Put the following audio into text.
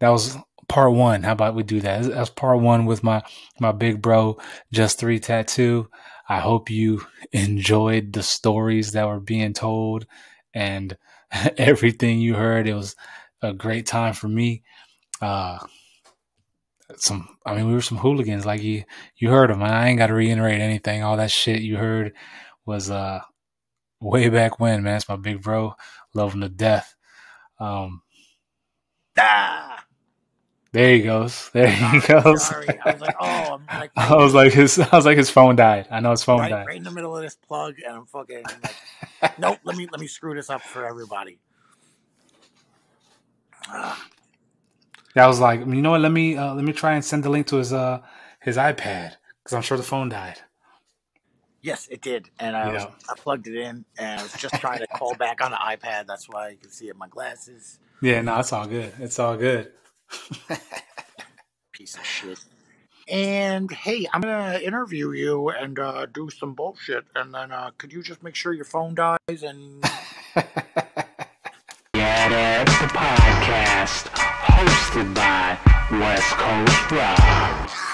That was part one. How about we do that? That's part one with my big bro, Just Three Tattoo. I hope you enjoyed the stories that were being told and everything you heard. It was a great time for me. We were some hooligans. Like you heard them. I ain't got to reiterate anything. All that shit you heard was way back when, man. It's my big bro. Love him to death. There he goes. There he goes. Sorry. I was like, oh, I'm like, his phone died. I know his phone died. Right in the middle of this plug, and I'm fucking like, nope. Let me screw this up for everybody. That was like, you know what? Let me try and send the link to his iPad, because I'm sure the phone died. Yes, it did, and I plugged it in, and I was just trying to call back on the iPad. That's why you can see it in my glasses. Yeah, no, it's all good. It's all good. Piece of shit. And hey, I'm gonna interview you and do some bullshit, and then could you just make sure your phone dies and? Yeah, it's the podcast hosted by West Coast Rob.